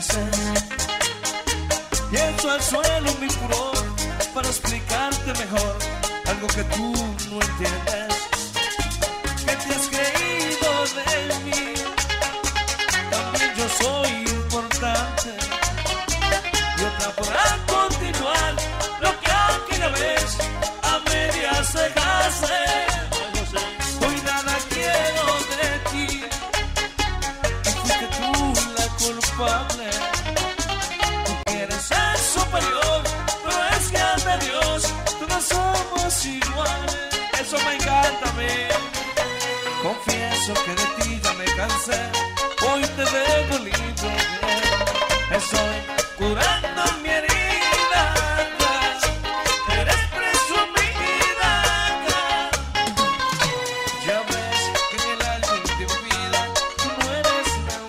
atardecer. Pienso al suelo me curó para explicarte mejor algo que tú no entiendes. ¿Qué te has creído de mí? También yo soy importante. Y otra podrá continuar lo que aquella vez a medias se hace. Tú quieres ser superior, pero es que ante Dios todos somos iguales. Eso me encanta a mí. Confieso que de ti ya me cansé, hoy te dejo libre. Estoy curando mi herida, eres presumida. Ya ves que en el álbum de mi vida tú no eres la única.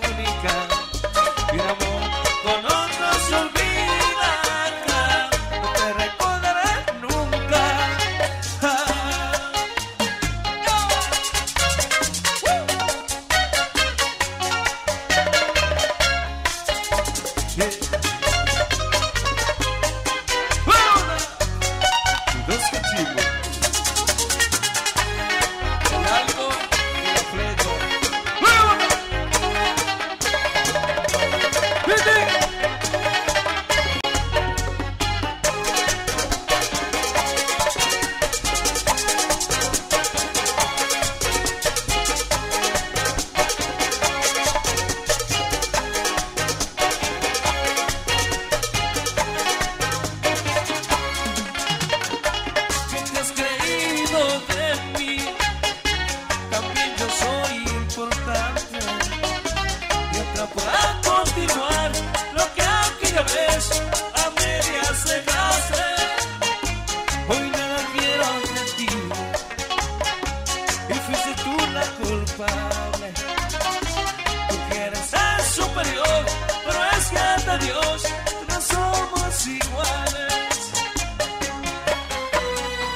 Tú quieres ser superior, pero es que ante Dios no somos iguales.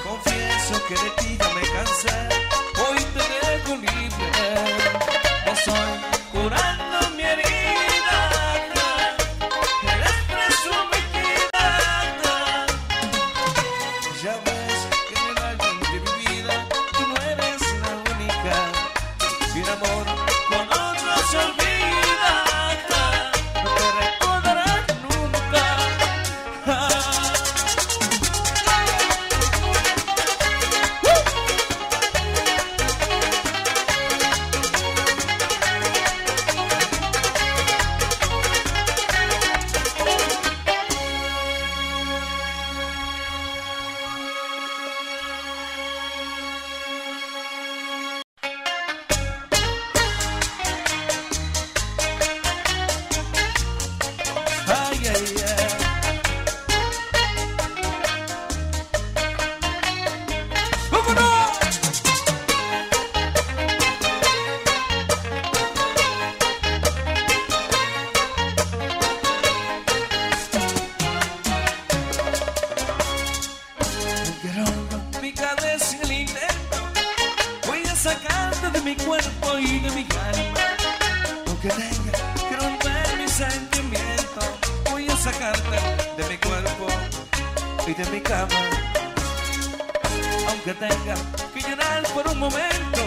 Confieso que de ti ya me cansé, hoy te dejo libre. No soy curando mi herida, eres presumida. Ya ves que en el álbum de mi vida tú no eres la única. Mi amor con otro se olvida, no te recordarás nunca. Sacarte de mi cuerpo y de mi alma, aunque tenga que romper mi sentimiento. Voy a sacarte de mi cuerpo y de mi cama, aunque tenga que llorar por un momento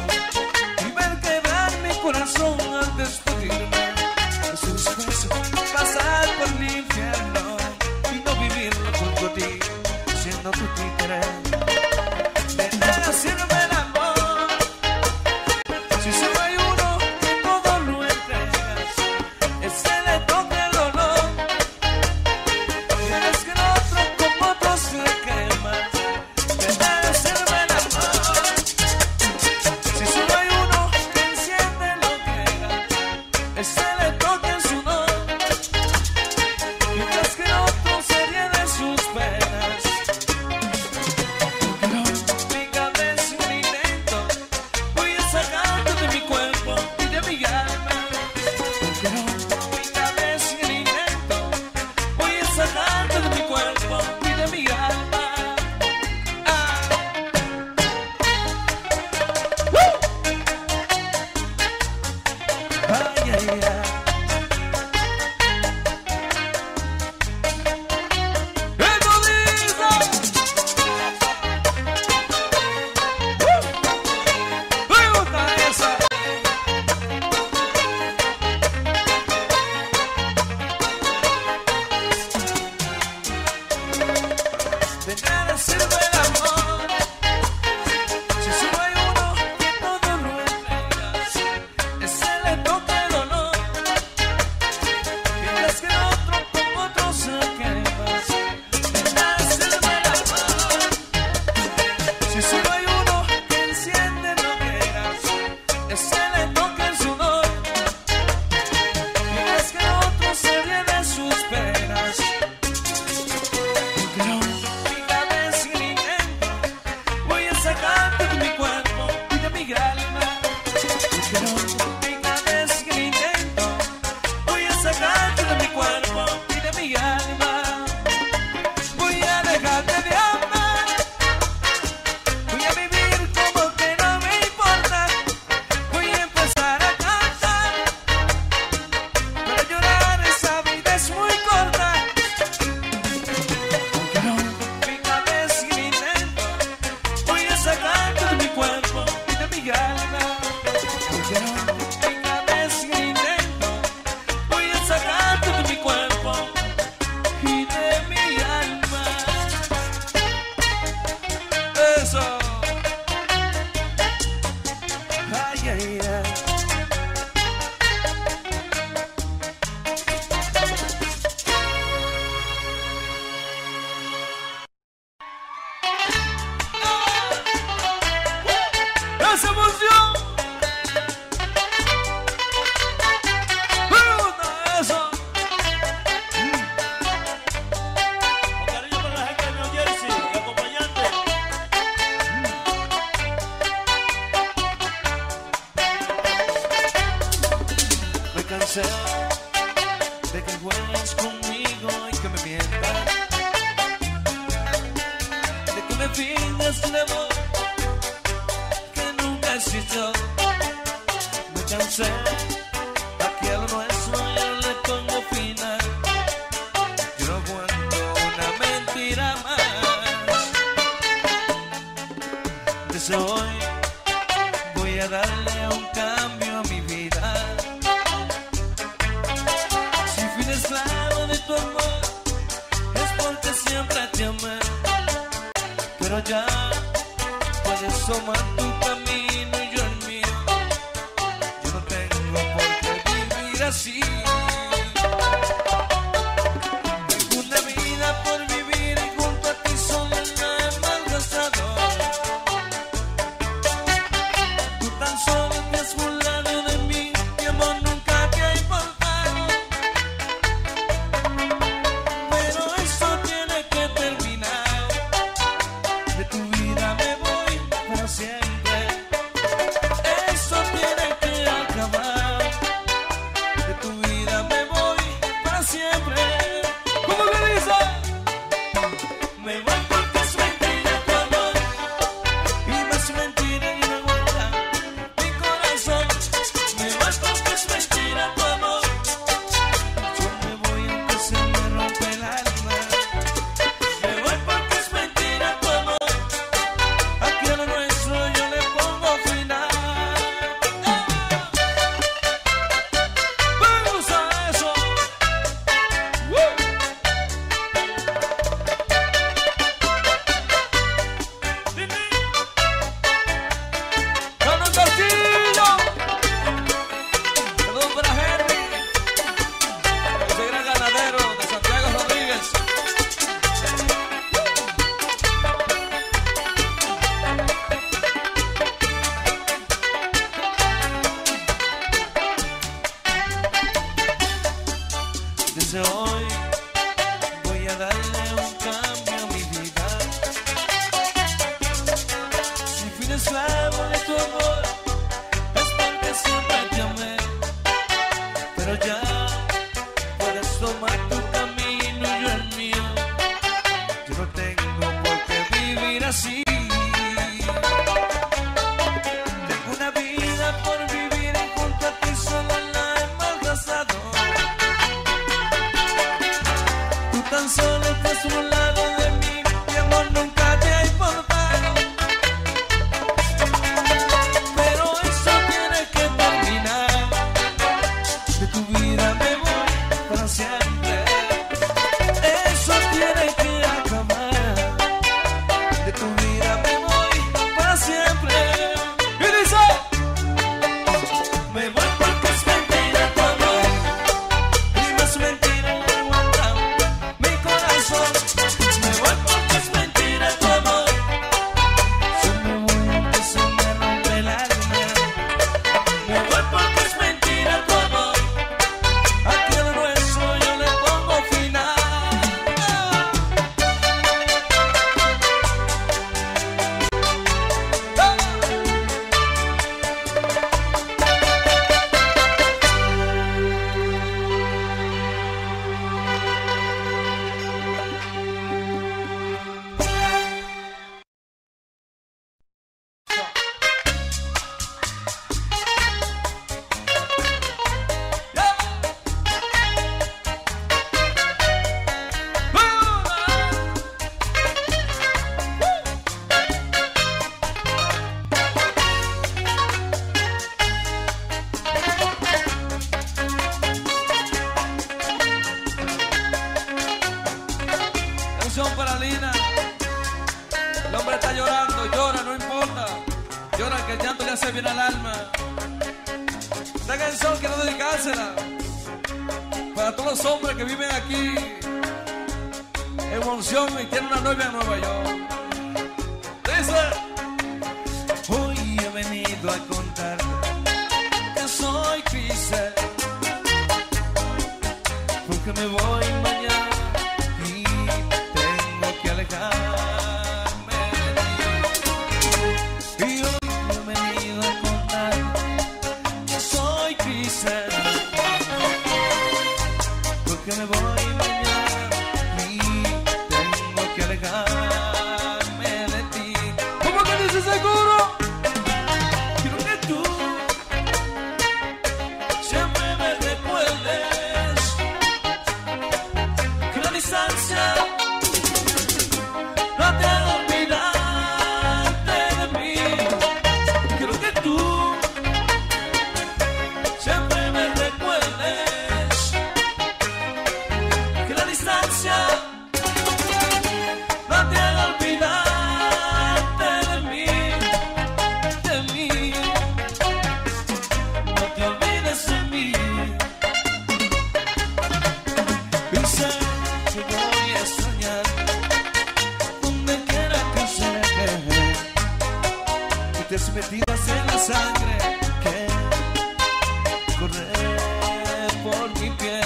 y ver quebrar mi corazón al despedirme. Es un suceso pasar por el infierno y no vivirlo junto a ti, siendo tu títere. Ese le toca en su don. hacer de que juegues conmigo y que me mientas, de que me fingas un amor que nunca existió. Me cansé, aquí a lo nuestro ya le pongo final. Yo no aguanto una mentira más. Desde hoy voy a darle un cambio a mi vida. Si fui esclavo de tu amor, es porque siempre te amé. Pero ya puedes tomar tu camino y yo el mío. Yo no tengo por qué vivir así. Desde hoy voy a darle un cambio a mi vida. Si fui esclavo de tu amor, es porque siempre te amé. Pero ya puedes tomar tu camino y yo el mío. Yo no tengo por qué vivir así. Solo estás a un lado de mí, mi amor nunca te ha importado. Pero eso tiene que terminar. De tu vida me voy para siempre. Eso tiene que acabar. De tu vida me voy para siempre. Y dice: me voy porque es mentira tu amor. Y más mentira. Para Lina, el hombre está llorando, llora, no importa, llora que el llanto le hace bien al alma. Esta canción quiero dedicársela para todos los hombres que viven aquí en Monción y tienen una novia en Nueva York. Dice: hoy he venido a contar que soy triste, porque me voy mañana. I've been here to tell you that I'm triste. te voy a soñar, donde quiera que llegue, y te has metido en la sangre que corre por mi piel.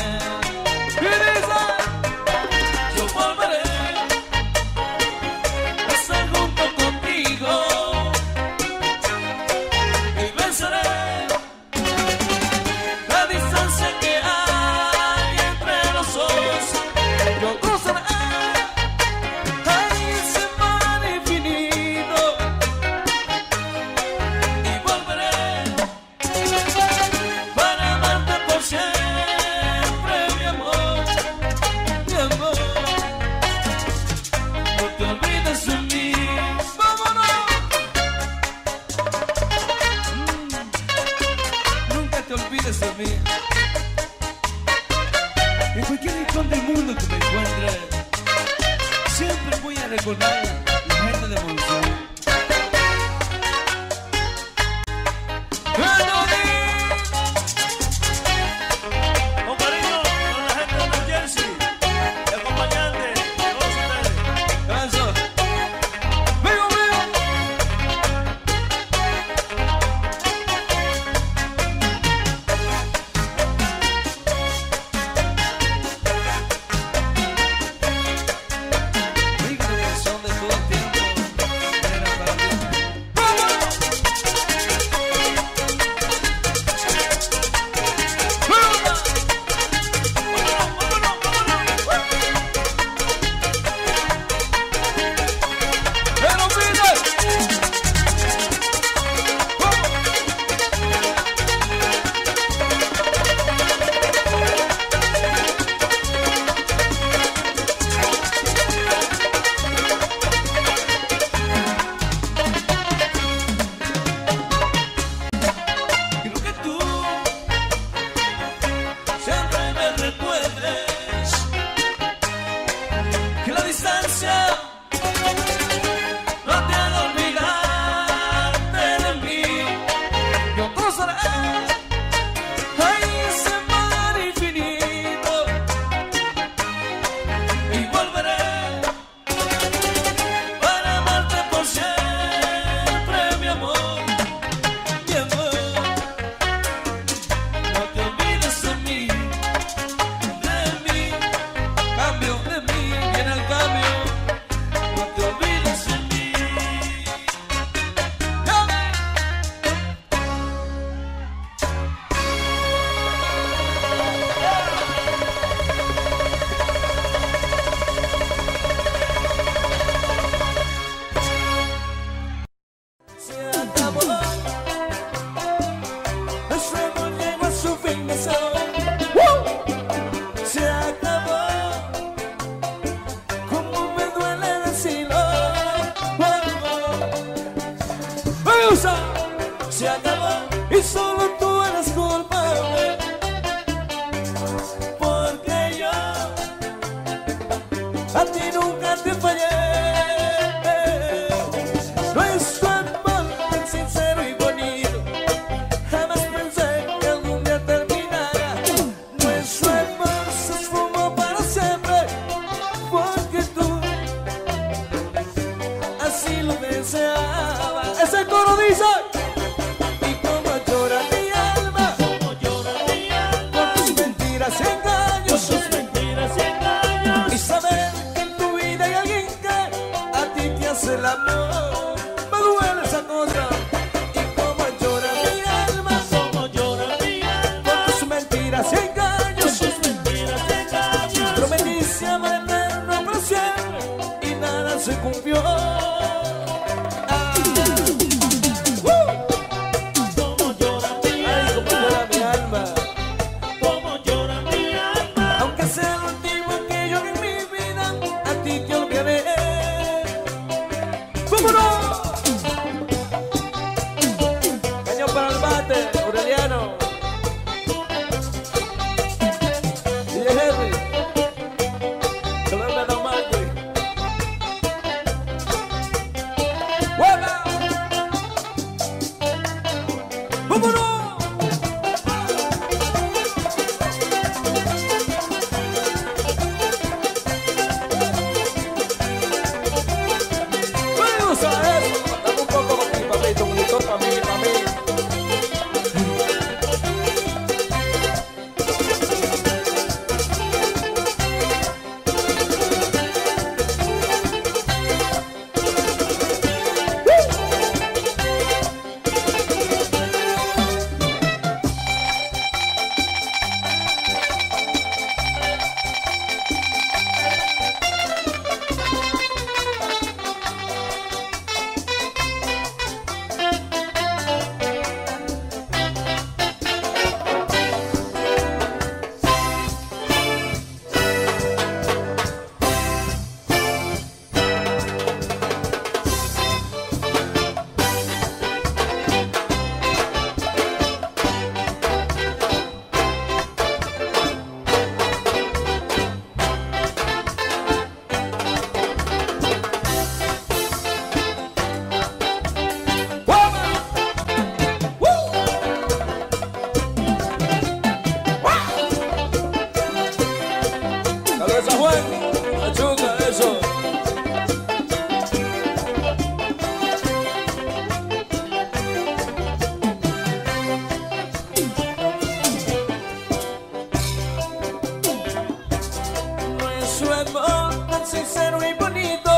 amor sincero y bonito.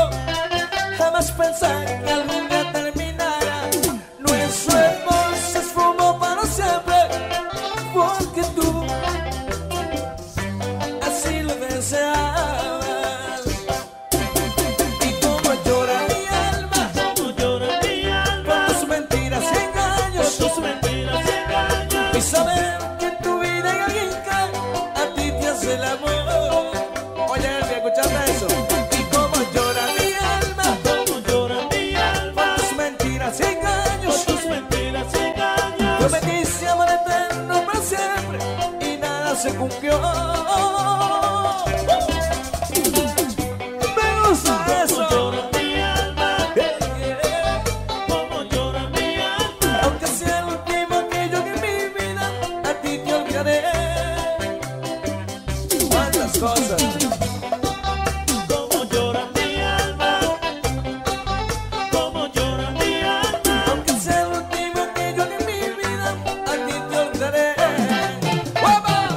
Jamás pensé que algún día terminara. Nuestro amor se esfumó para siempre, porque tú así lo deseabas. Y como llora mi alma, como llora mi alma, por tus mentiras y engaños, por tus mentiras y engaños. Y saber que en tu vida hay alguien que a ti te hace el amor. Oye, escuchaste eso. Y como llora mi alma, como llora mi alma, por tus mentiras y engaños, por tus mentiras y engaños. Yo me quise amar eterno para siempre y nada se cumplió. Cosas. Como llora mi alma, como llora mi alma, aunque sea el último que yo en mi vida, aquí te olvidaré. ¡Guapa!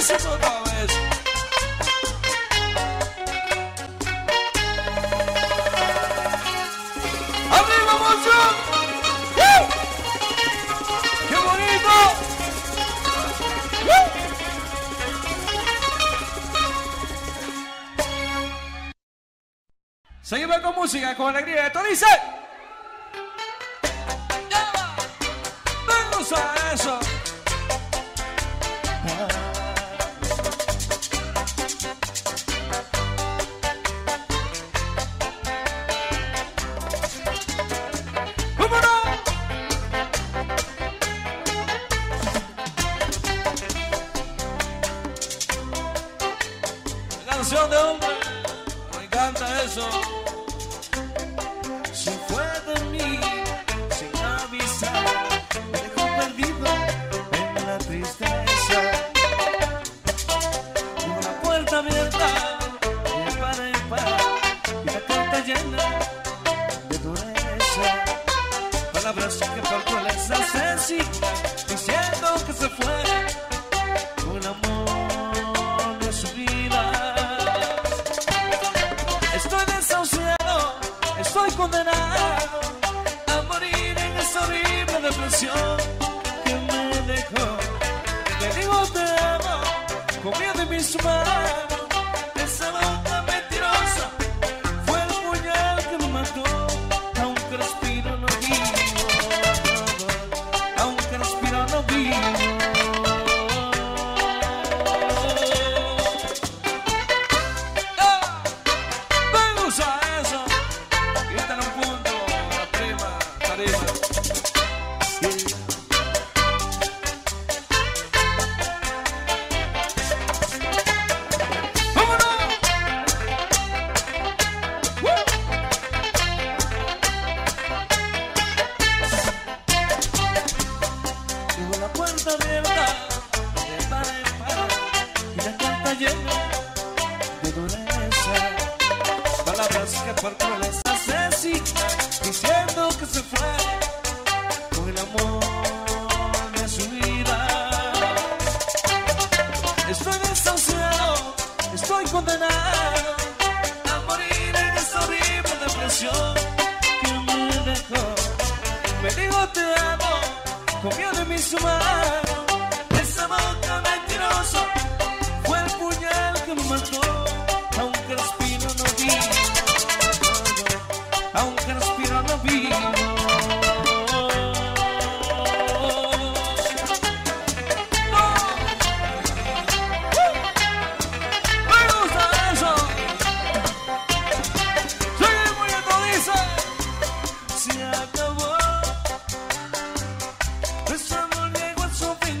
preciso otra vez. ¡Arriba, mucho! ¡Uh! ¡Qué bonito! ¡Uh! Seguimos con música, con alegría. Esto dice... ¡Me gusta eso! Canción de hombre, me encanta eso. Se fue de mí sin avisar, me dejó perdido en la tristeza. Una puerta abierta de par en par y la carta llena de dureza. Palabras que tal cual es asesina, diciendo que se fue un amor de su vida. Estoy condenado a morir en esa horrible depresión que me dejó. Te digo te amo, comía de mis manos. Esa loca mentirosa fue el puñal que me mató. Aunque respiro no vivo, aunque respiro no vivo. Se acabó, nuestro amor llegó a su fin.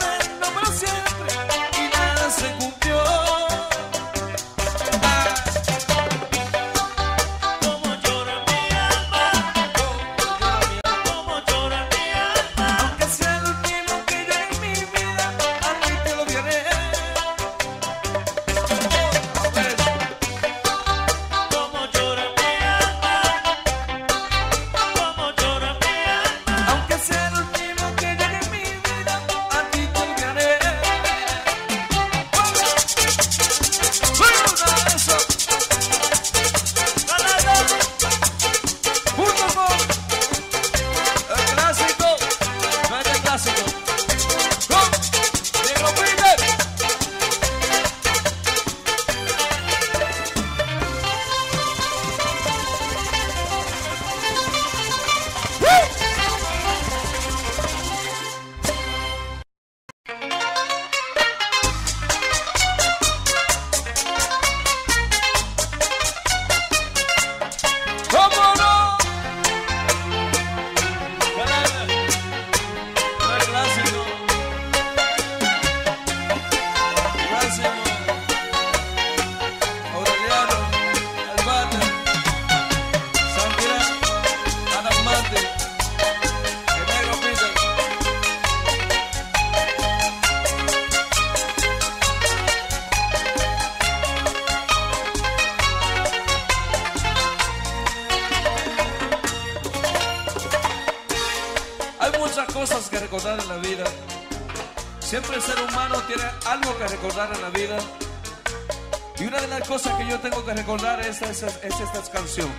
Es esta canción.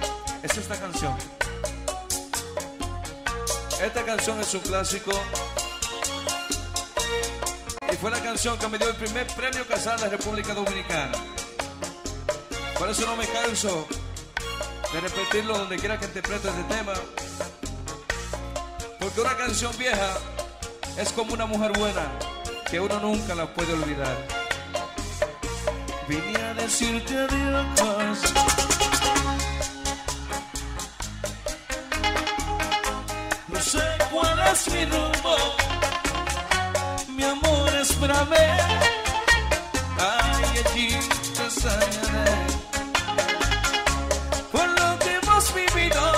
Esta canción es un clásico y fue la canción que me dio el primer premio Casal de República Dominicana. Por eso no me canso de repetirlo donde quiera que interprete este tema, porque una canción vieja es como una mujer buena que uno nunca la puede olvidar. Vine a decirte adiós, es mi rumbo, mi amor, espérame, ay, allí te extrañaré, por lo que hemos vivido,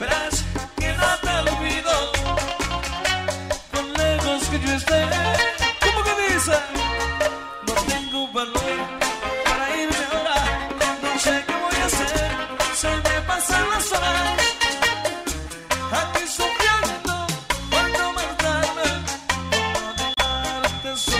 verás que no te olvido, por lejos que yo esté, ¿cómo que dice? No tengo valor para irme ahora, no sé qué voy a hacer, se me pasan las horas. So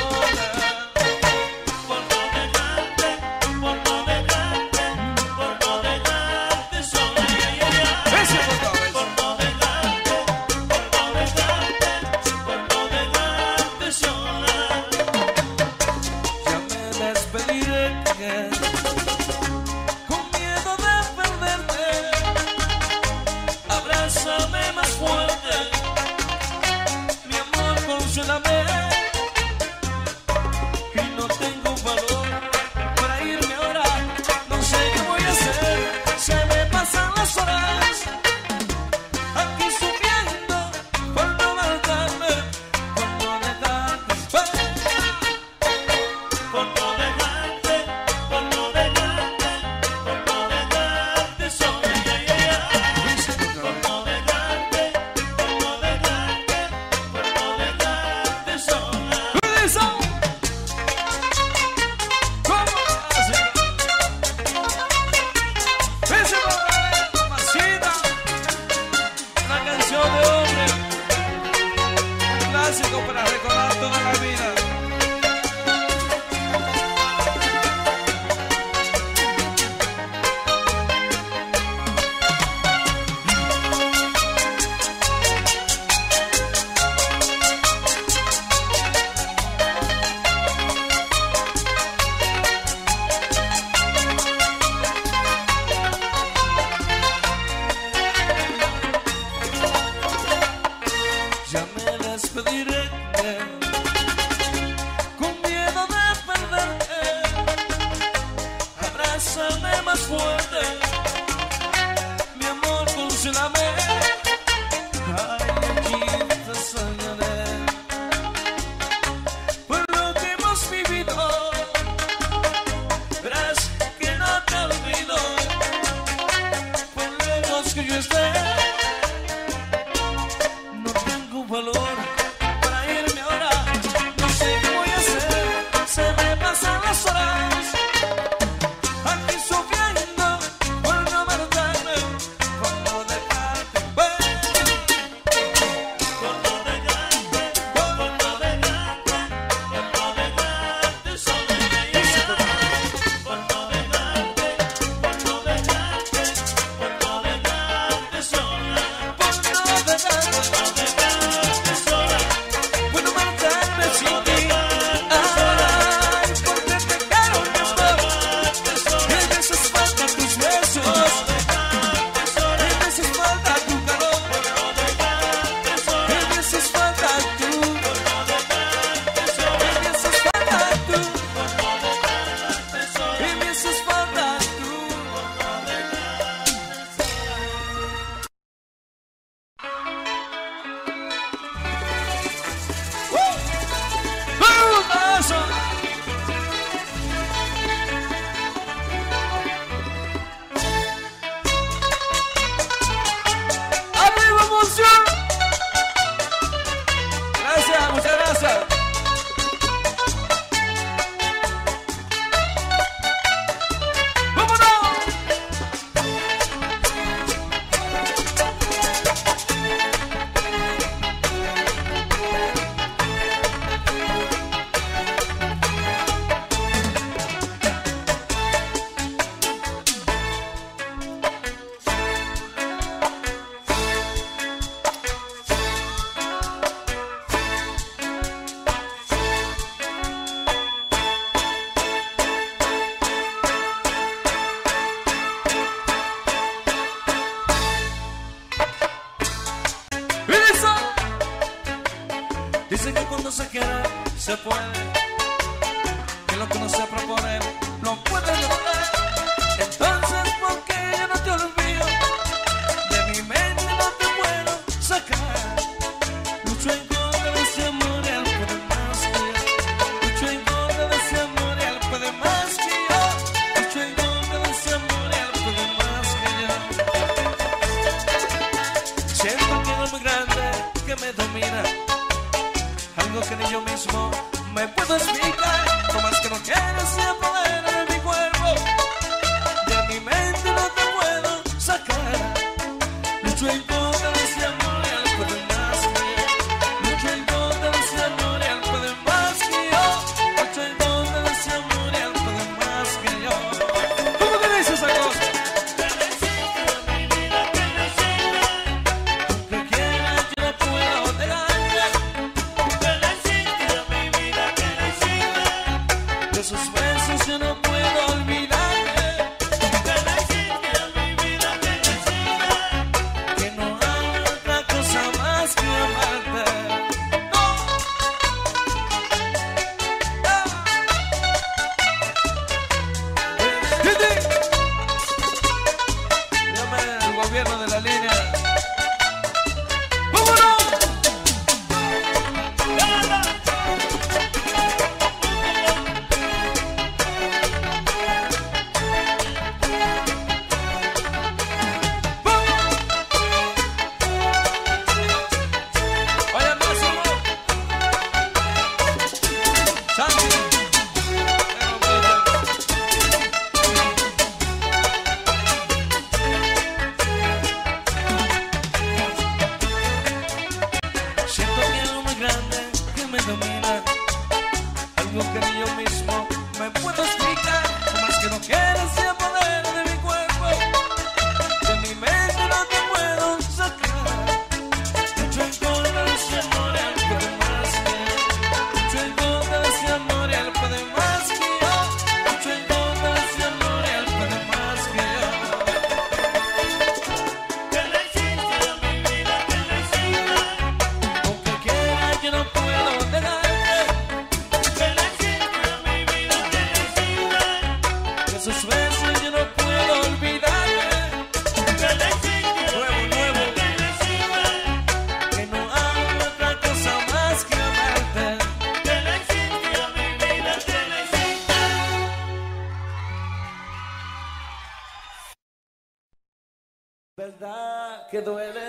¿Verdad que duele?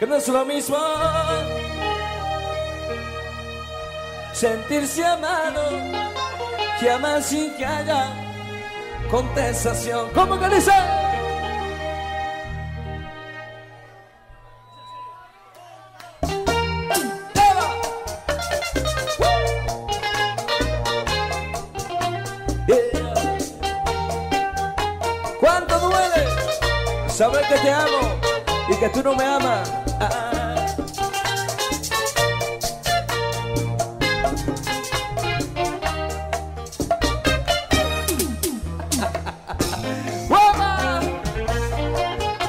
Que no es lo mismo sentirse amado que amar sin que haya contestación. ¿Cómo que dice? ¿Cuánto duele saber que te amo y que tú no me amas?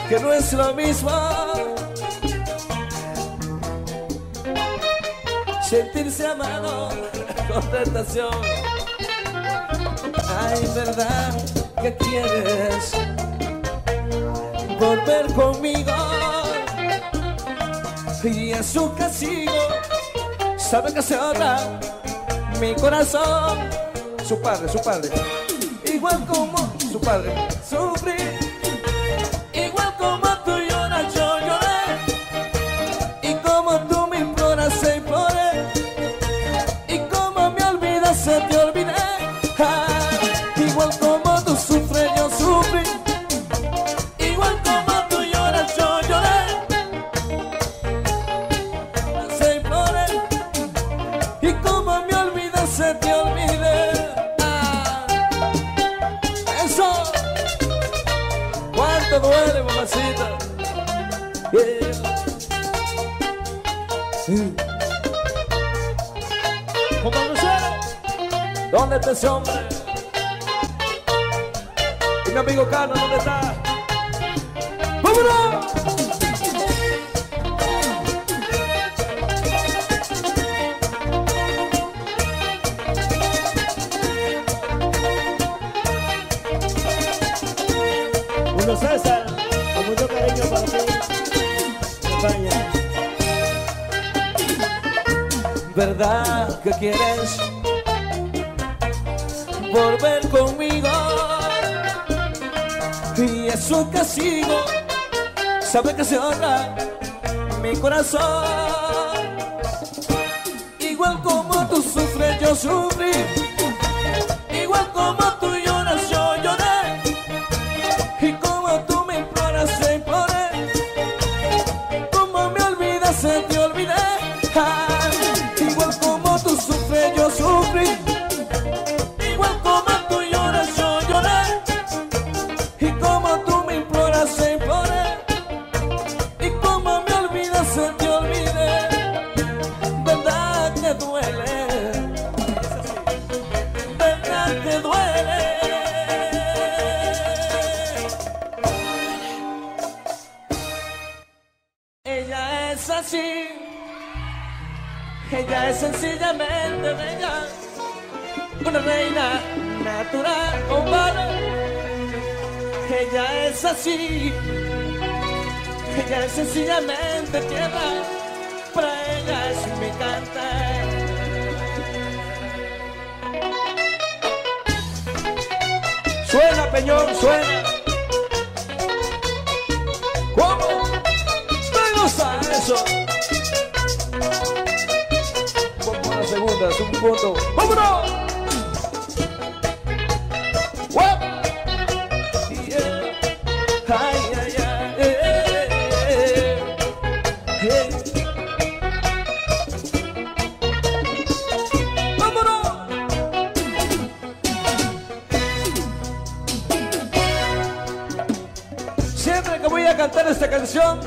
Que no es lo mismo sentirse amado con tentación. Ay, verdad que quieres volver conmigo y es su castigo. Sabe que se honra mi corazón. Su padre, igual como su padre sufrí. Duele, mamacita. Sí. ¿Dónde está ese hombre? Y mi amigo Carlos, ¿dónde está? ¡Vámonos! Uno César, con mucho cariño para ti, España. ¿Verdad que quieres volver conmigo? Y es un castigo, sabe que se honra mi corazón. Igual como tú sufres, yo sufrí. Igual como tú lloras, yo lloré. Y como tú me imploras, soy por él. Como me olvidas, se te olvidé. Ah, igual como tú sufres, yo sufrí. Igual como tú lloras, yo lloré. Y como tú me imploras, soy por él. Y como me olvidas, se te olvidé. ¿Verdad que duele? ¿Verdad que duele? Así, ella es sencillamente bella, una reina natural humana. Ella es así, ella es sencillamente tierra, para ella es mi cantar. Suena, Peñón, suena. ¿Cómo? Me gusta eso. Un punto. ¡Vámonos! Yeah. Ay, ay, ay, ¡vámonos! Siempre que voy a cantar esta canción,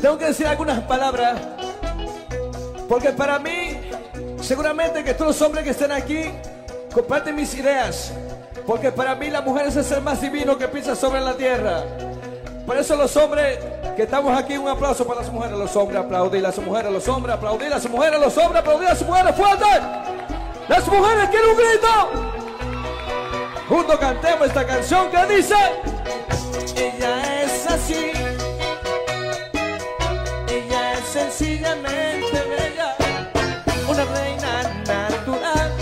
tengo que decir algunas palabras, porque para mí, seguramente que todos los hombres que están aquí comparten mis ideas, porque para mí la mujer es el ser más divino que pisa sobre la tierra. Por eso los hombres que estamos aquí, un aplauso para las mujeres. Los hombres, aplaudir a sus mujeres. Los hombres, aplaudir a sus mujeres. Los hombres, aplaudir a sus mujeres. ¡Fuerte! ¡Las mujeres quieren un grito! Juntos cantemos esta canción que dice: ella es así, ella es sencillamente bella, una reina natural.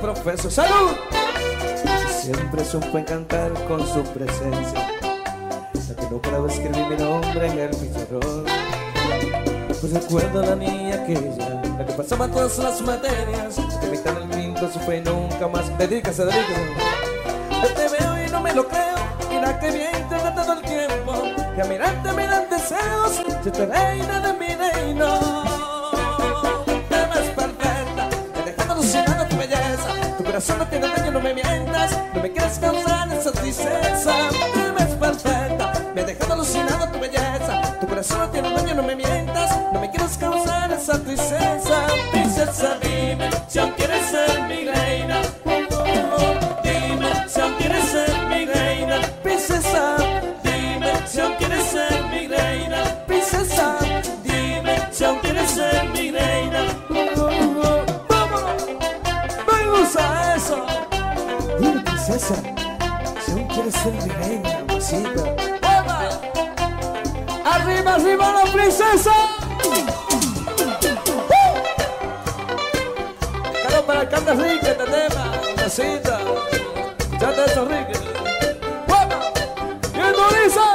Profesor, ¡salud! Siempre supo encantar con su presencia, la que no paraba escribir mi nombre en el pizarrón. Pues recuerdo a la niña aquella, la que pasaba todas las materias, que me quitaba el quinto, su fe y nunca más. Dedícase. Yo te veo y no me lo creo, mira que bien te he tratado el tiempo, que a mirarte me dan deseos, yo te reina de mi reino. No te engañes, no me mientas, no me quieras causar esa tristeza. Tú me eres perfecta, me ha dejado alucinado tu belleza. Tu corazón no te engañes, no me mientas, no me quieras causar esa tristeza. Princesa, dime si aún quieres ser mi reina. Dime si aún quieres ser mi reina. Princesa, dime si aún quieres ser mi reina. Princesa, dime si aún quieres ser mi reina. Dime, princesa, si aún quieres ser mi reina, masita. ¡Arriba, arriba la princesa! ¡Claro para el canta rico este tema, masita! ¡Ya te está rico! ¡Bien, Dorisa!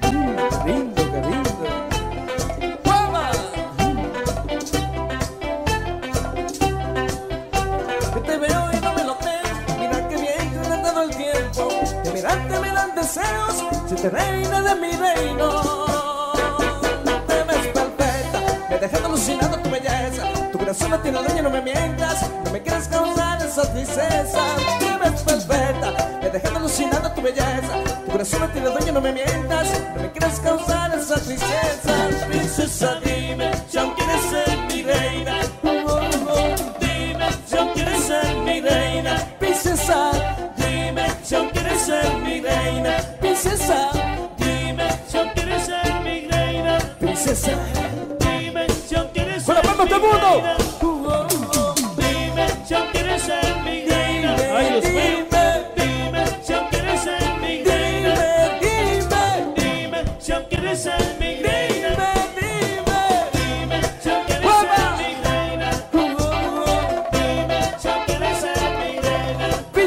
¡Qué lindo, qué lindo! Si te reina de mi reino, te ves perfecta, me dejas alucinando tu belleza. Tu corazón me tiene dueño, no me mientas, no me quieras causar esa tristeza. Te ves perfecta, me dejas alucinando tu belleza. Tu corazón me tiene dueño, no me mientas, no me quieras causar esa tristeza. Princesa, dime si aún quieres ser mi reina. Dime si aún quieres ser mi reina. Princesa, dime si aún quieres ser mi reina. Princesa, dime si aún quieres ser mi reina. Princesa, dime si aún quieres ser mi reina. Dime si aún quieres ser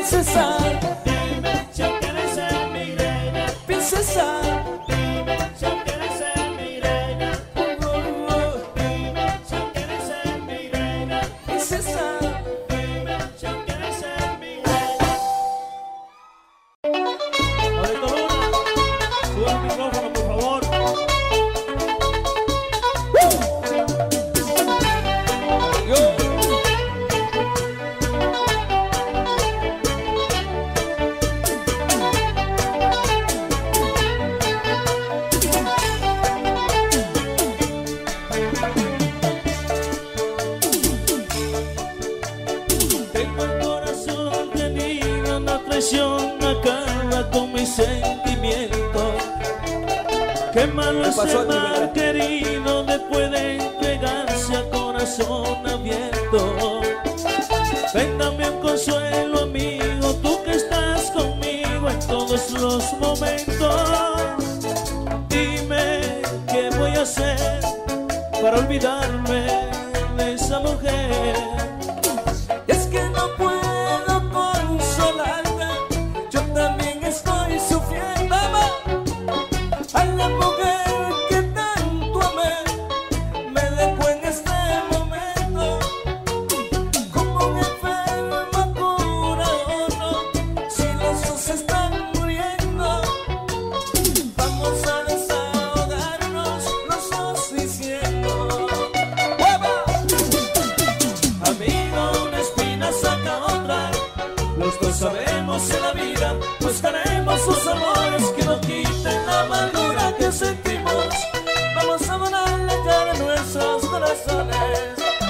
princesa, dime si quieres ser mi reina, princesa, dime si quieres ser mi reina, dime si quieres ser mi reina, princesa, dime si quieres ser mi reina. Ahorita Luna, sube el micrófono por favor. Acaba con mis sentimientos. Qué malo es ser mal querido después de entregarse a corazón abierto. Ven dame un consuelo amigo, tú que estás conmigo en todos los momentos. Dime qué voy a hacer para olvidarme de esa mujer. Sabemos en la vida, buscaremos los amores que nos quiten la amargura que sentimos. Vamos a volar la cara de nuestros corazones.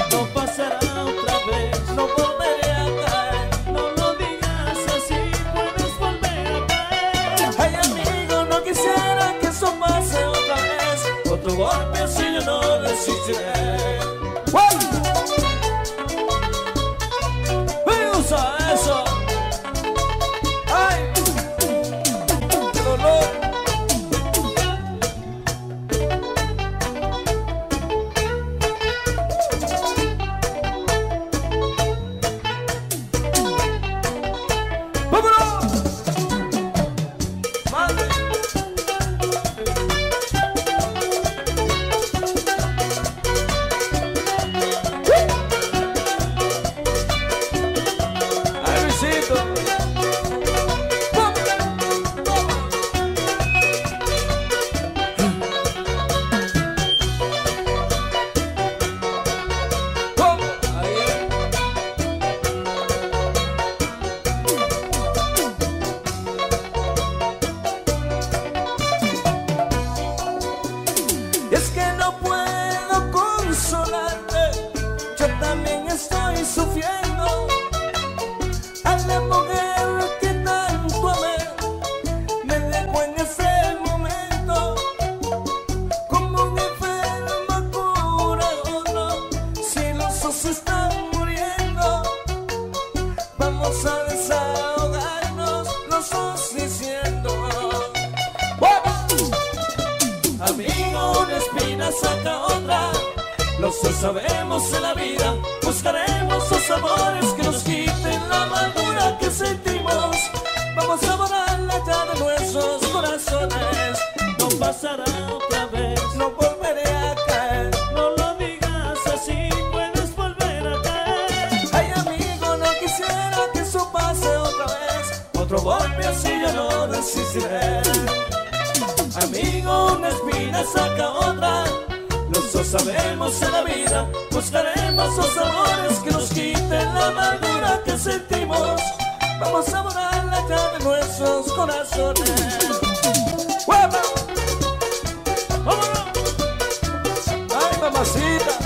No pasará otra vez, no volveré a caer. No lo digas así, puedes volver a caer. Ay amigo, no quisiera que eso pase otra vez. Otro golpe así yo no resistiré. ¡Me usa eso! Saca otra, los dos sabemos en la vida, buscaremos los amores que nos quiten la amargura que sentimos. Vamos a borrar la llave de nuestros corazones. No pasará otra vez, no volveré a caer. No lo digas así, puedes volver a caer. Ay amigo, no quisiera que eso pase otra vez. Otro golpe así yo no resistiré. Amigo, una espina saca otra. Los dos sabemos en la vida, buscaremos los amores que nos quiten la amargura que sentimos. Vamos a borrar la llave de nuestros corazones. ¡Guapa! ¡Vámonos! ¡Ay, mamacita!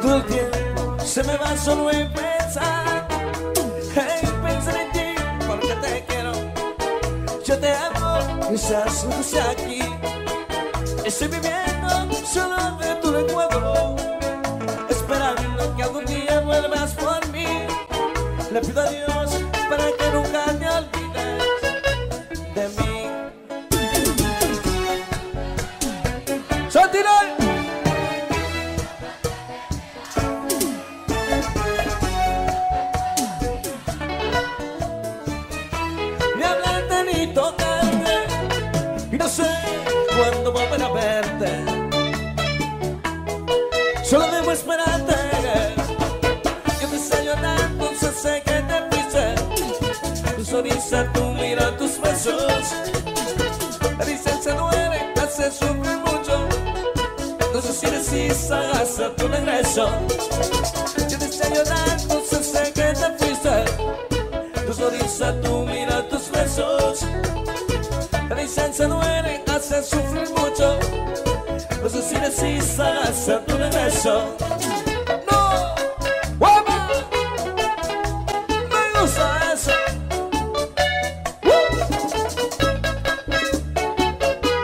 Todo el tiempo se me va solo en pensar, en pensar en ti, porque te quiero. Yo te amo, quizás no esté aquí. Estoy viviendo solo de tu recuerdo, esperando que algún día vuelvas por mí. Le pido a Dios para que nunca te olvides de mí. ¡Santinay! Ni hablarte ni tocarte, y no sé cuándo volver a verte. Solo debo esperarte. Yo te extraño tanto, entonces sé que te fuiste. Tu sonrisa, tu mirada, tus besos. La distancia duele, te hace sufrir mucho. No sé si resistas a tu regreso. Yo te extraño tanto, entonces sé que te fuiste. Tu sonrisa, tu mirada, tus besos. La distancia duele, te hace sufrir mucho. No sé si resistas a tu regreso. ¡No! ¡Guapa! ¡Me gusta eso!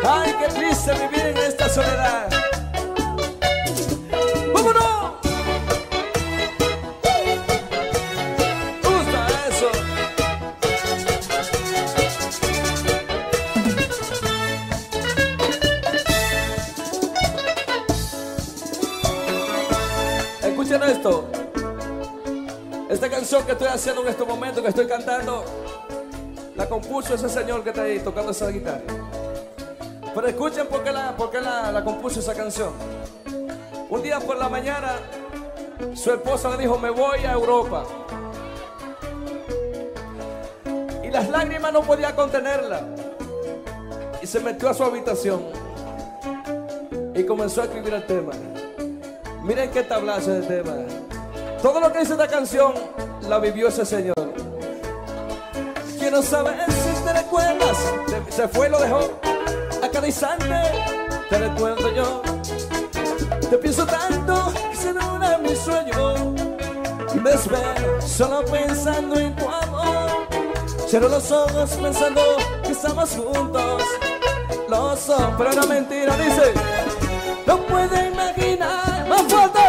¡Ay, qué triste vivir en esta soledad! ¡Vámonos! ¡Me gusta eso! Escuchen esto, esta canción que estoy haciendo en estos momentos, que estoy cantando, la compuso ese señor que está ahí tocando esa guitarra. Pero escuchen por qué la compuso esa canción. Un día por la mañana, su esposa le dijo: me voy a Europa. Y las lágrimas no podía contenerla. Y se metió a su habitación y comenzó a escribir el tema. Miren qué tablazo de tema. Todo lo que dice esta canción la vivió ese señor. Quiero saber si te recuerdas. Se fue y lo dejó. A cada instante te recuerdo yo. Te pienso tanto que se nubla mi sueño. Y me desvelo solo pensando en tu amor. Cierro los ojos pensando que estamos juntos. Lo sé, pero era mentira, dice. No puedo imaginar. ¡Más fuerte!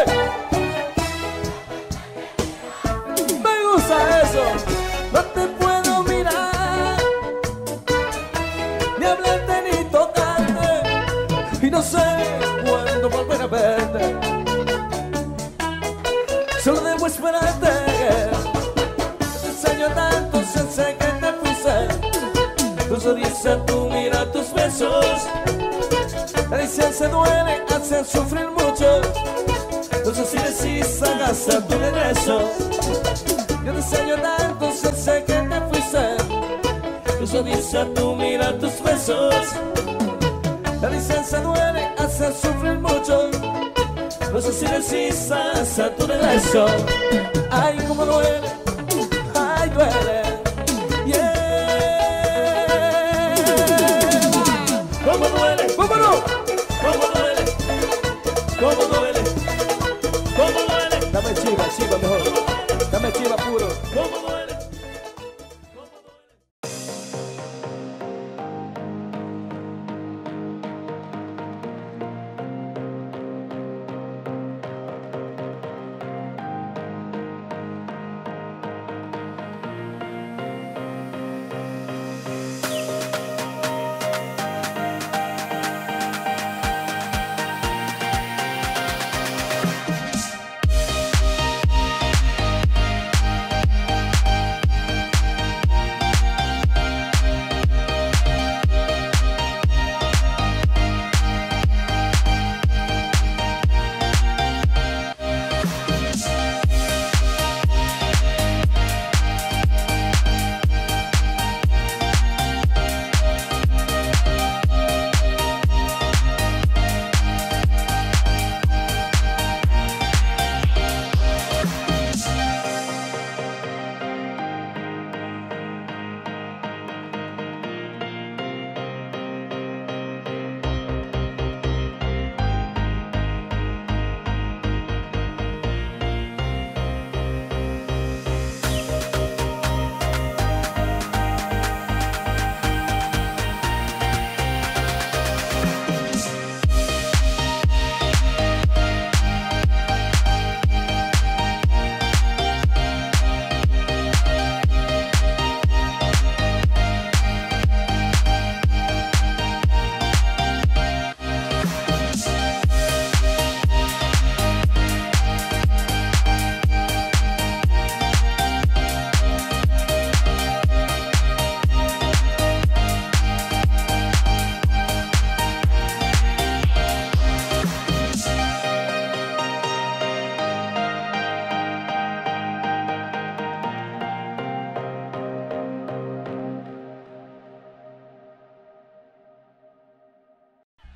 Me gusta eso. No te puedo mirar, ni hablarte ni tocarte, y no sé cuándo volver a verte. Solo debo esperarte. Te enseño tanto, sé que te fuiste. Tu sonrisa, tu mirada, tus besos. La distancia duele, hace sufrir mucho. No sé si resistas a tu regreso. Yo te enseño tanto, sé que te fuiste. Tu sonrisa, tu mirada, tus besos. La distancia duele, hace sufrir mucho. No sé si resistas a tu regreso. Ay, cómo duele, ay, duele. Dame chiva mejor. Dame chiva puro. ¿Cómo duele?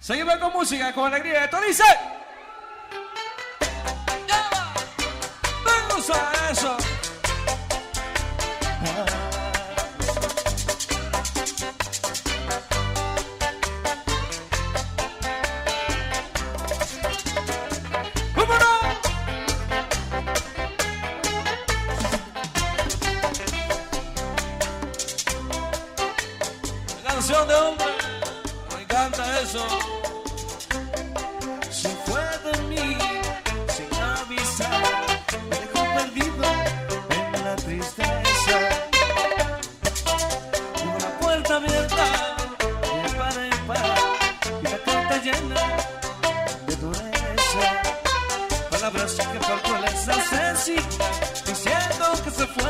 Seguimos con música, con alegría. Esto dice... ¡Vamos a eso! Se fue de mí sin avisar, me dejó perdido en la tristeza. Una puerta abierta de par en par y la carta llena de dureza. Palabras que faltó el asesino diciendo que se fue.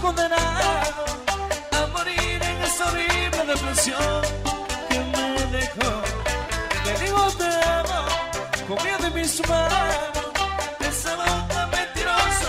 Condenado a morir en esa horrible depresión que me dejó. Te digo te amo con miedo en mis manos. Esa boca mentirosa fue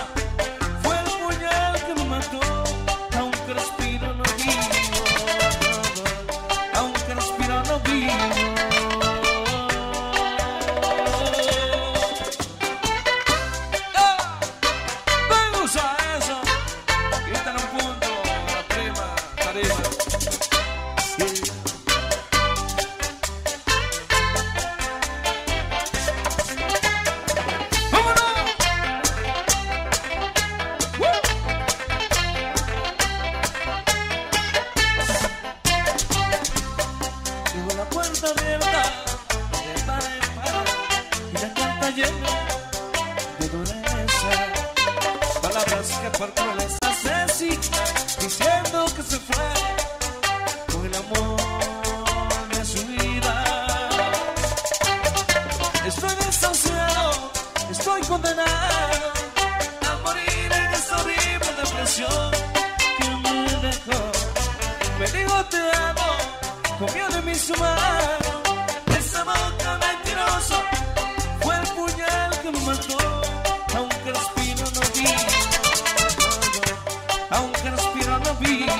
el puñal que me mató. Aunque respiro no vivo, aunque respiro no vivo.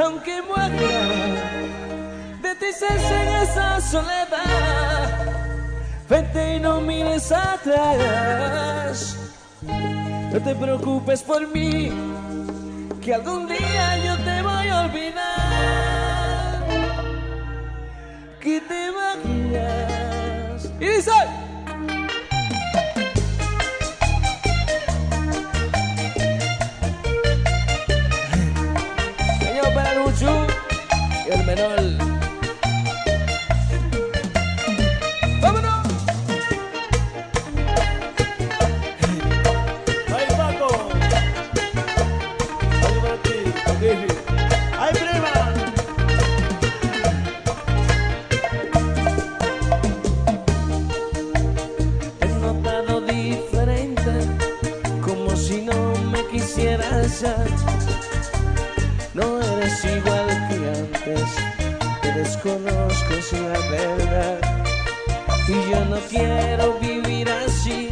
aunque muera de tristeza en esa soledad. Vete y no mires atrás, no te preocupes por mí, que algún día yo te voy a olvidar. Que te vayas. Y dice: señor para Luchu y el menor. No eres igual que antes, te desconozco, es la verdad. Y yo no quiero vivir así,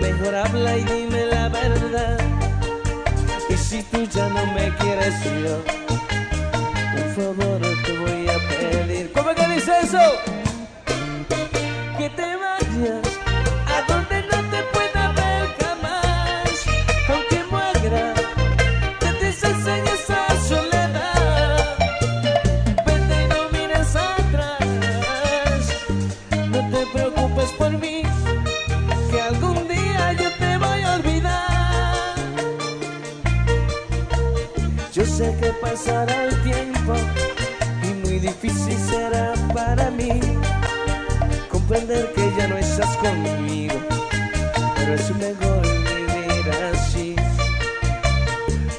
mejor habla y dime la verdad. Y si tú ya no me quieres yo, por favor te voy a pedir. ¿Cómo que dice eso? Que te vayas a donde no te pueda ver jamás, aunque muera en esa soledad. Vete y no mires atrás, no te preocupes por mí, que algún día yo te voy a olvidar. Yo sé que pasará el tiempo y muy difícil será para mí comprender que ya no estás conmigo, pero es mejor vivir así.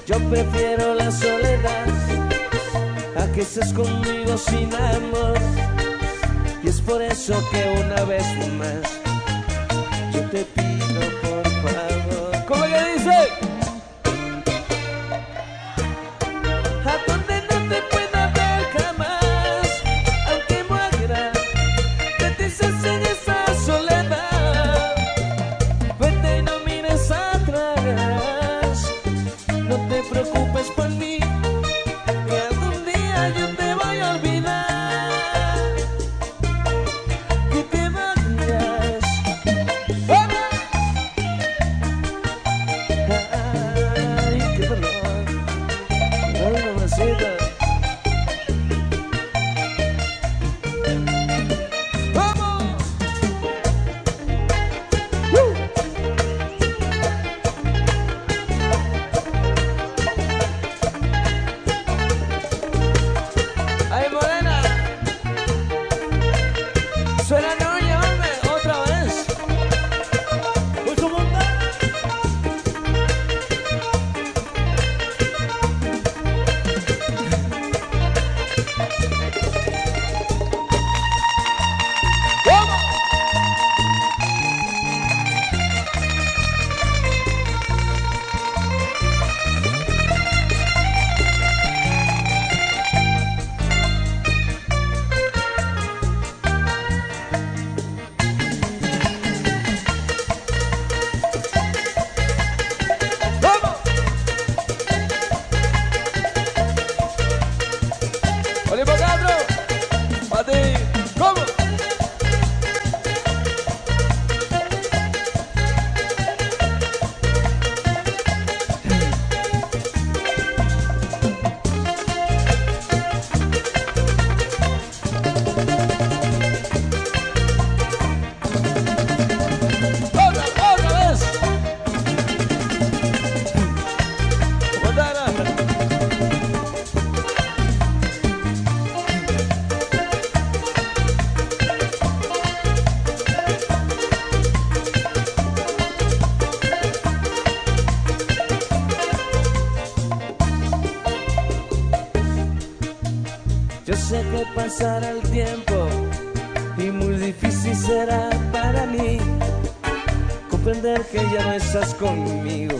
Yo prefiero la soledad a que estés conmigo sin amor. Y es por eso que una vez más yo te pido por favor. ¿Cómo que dice? A donde no te pueda ver jamás, aunque muera de ti se en esa soledad. Vete y no mires atrás, no te preocupes por mí, que algún día yo te voy a olvidar. Que te vayas. Ay, qué dolor. Ay, mamacita. Yo sé que pasará el tiempo y muy difícil será para mí comprender que ya no estás conmigo,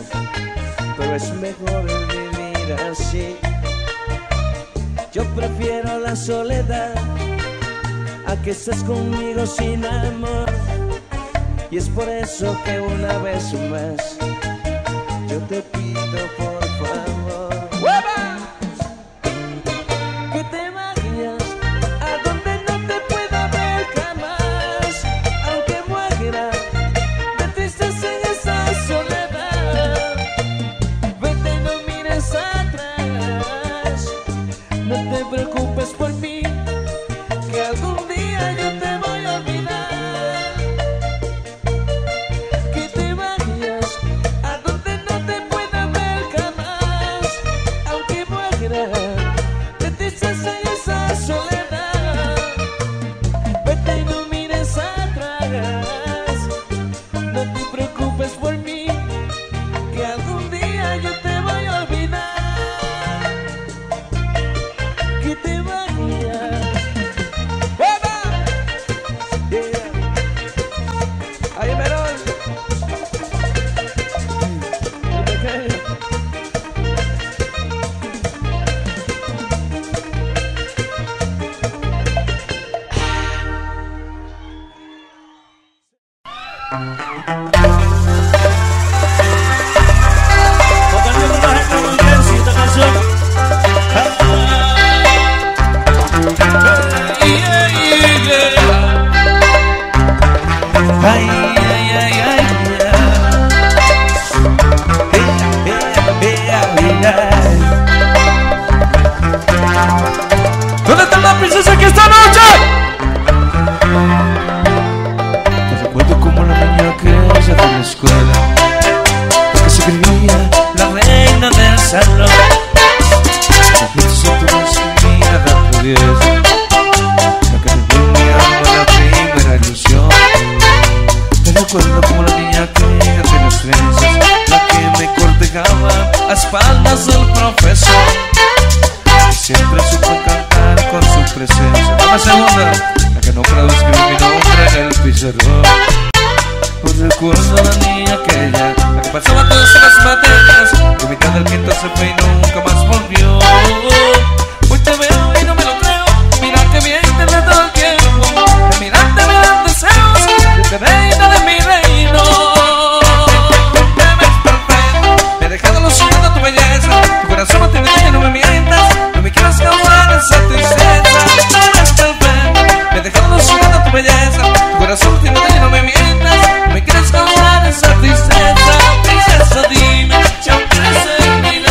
pero es mejor vivir así. Yo prefiero la soledad a que estés conmigo sin amor. Y es por eso que una vez más yo te pido por favor. ¡Hueva! presencia. Dame segunda, la que no produzca mi nombre en el pizarrón. Pues recuerdo a la niña aquella, la que pasaba todas las materias, vomitando el viento se fue y nunca más volvió. Hoy te veo y no me lo creo, mira que bien te veo todo el tiempo, de mirarte me dan deseos, de reino de mi reino. Te ves perfecto, me he dejado los sueños de tu belleza, tu corazón no te miente y no me mientas, no me quieras causar esa tristeza. Te ves perfecto, me he dejado los sueños de tu belleza, tu corazón no te miente y no me mientas, no me quieras causar esa tristeza. Princesa, dime, yo quiero ser mi reina.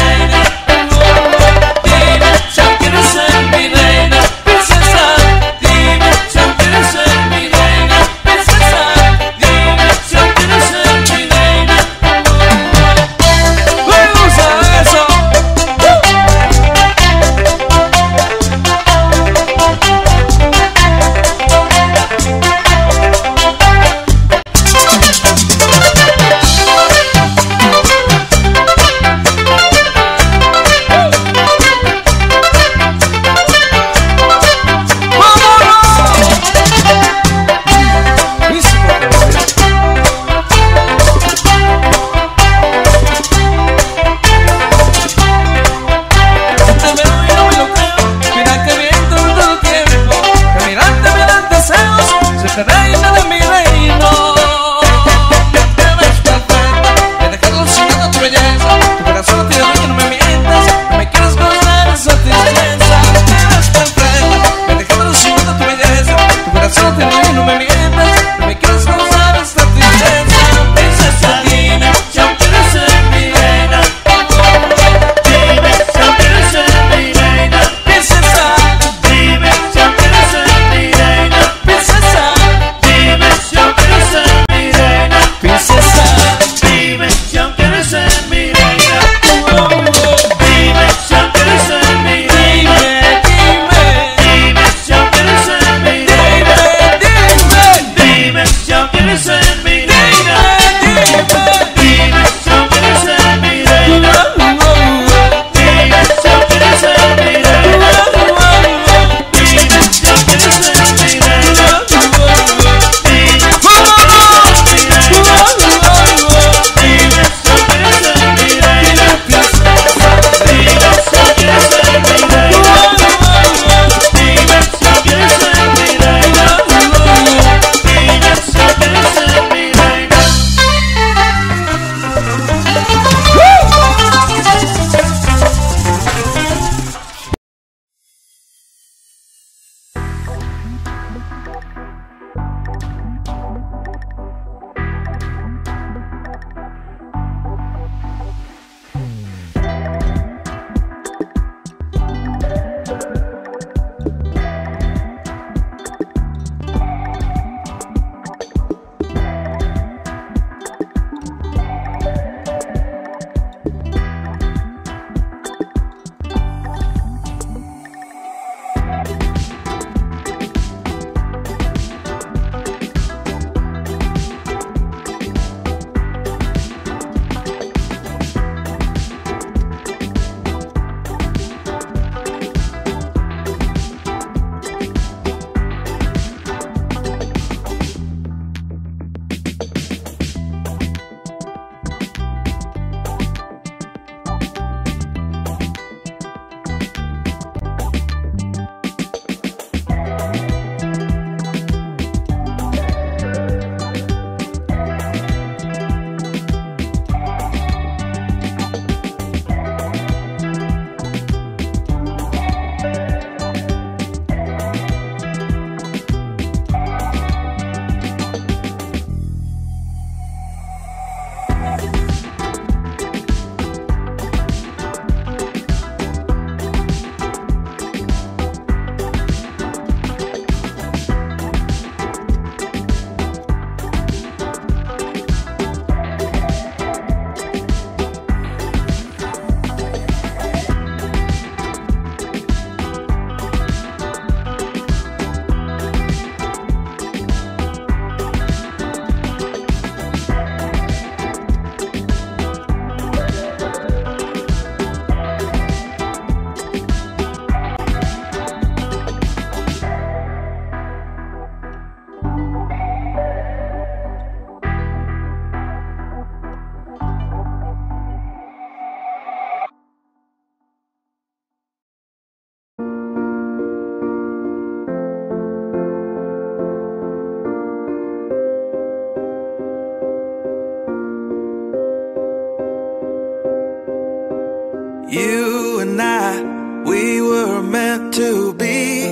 You and I, we were meant to be.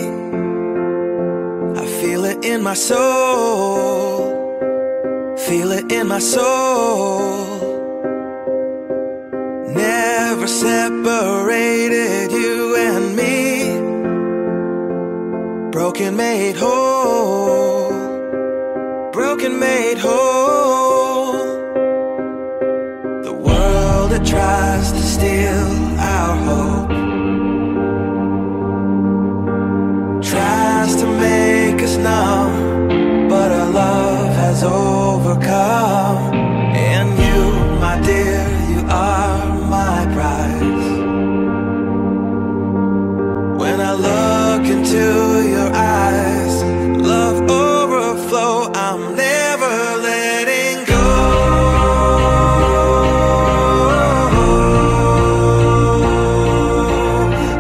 I feel it in my soul, feel it in my soul. Never separated, you and me. Broken made whole, broken made whole. The world that tries to steal our hope tries to make us numb, but our love has overcome. And you, my dear, you are my prize. When I look into your eyes, love overflow, I'm never letting go.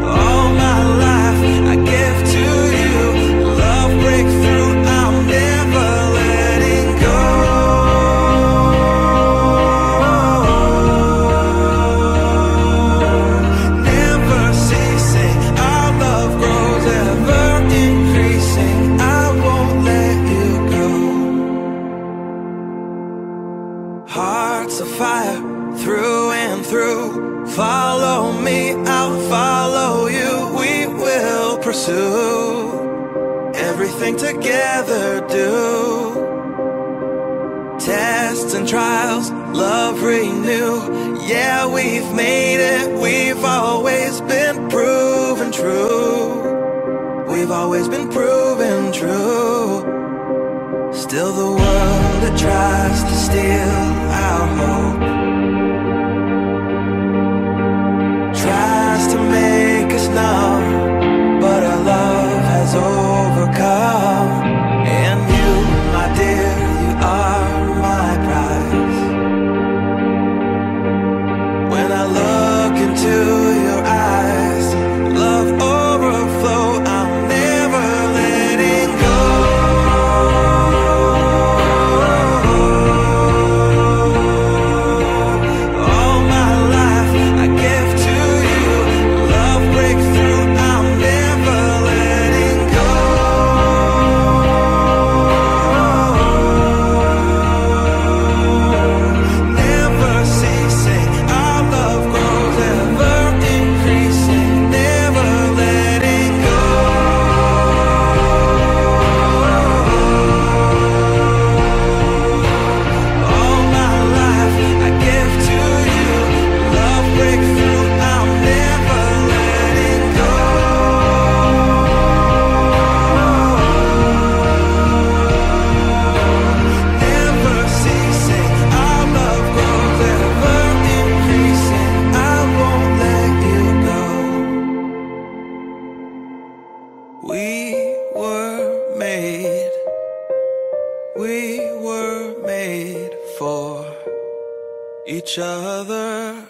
All my life I give to you. Love breakthrough, I'm never letting go. Never ceasing, our love grows, ever increasing. I won't let you go. Hearts of fire, through and through. Follow me, I'll follow you. We will pursue everything together do. Tests and trials, love renew. Yeah, we've made it, we've always been proven true. We've always been proven true. Still the world that tries to steal our hope tries to make us numb, but our love has overcome. And you, my dear, you are my prize. When I look into your eyes, love overflow, I'm never letting go. All my life I give to you. Love breakthrough, I'm never letting go. Never ceasing, our love grows, ever increasing. Never letting go. All my life I give to you. Love breakthrough, I'm never letting go. Never ceasing, our love grows, ever increasing. I won't let you go. We were made, we were made for each other.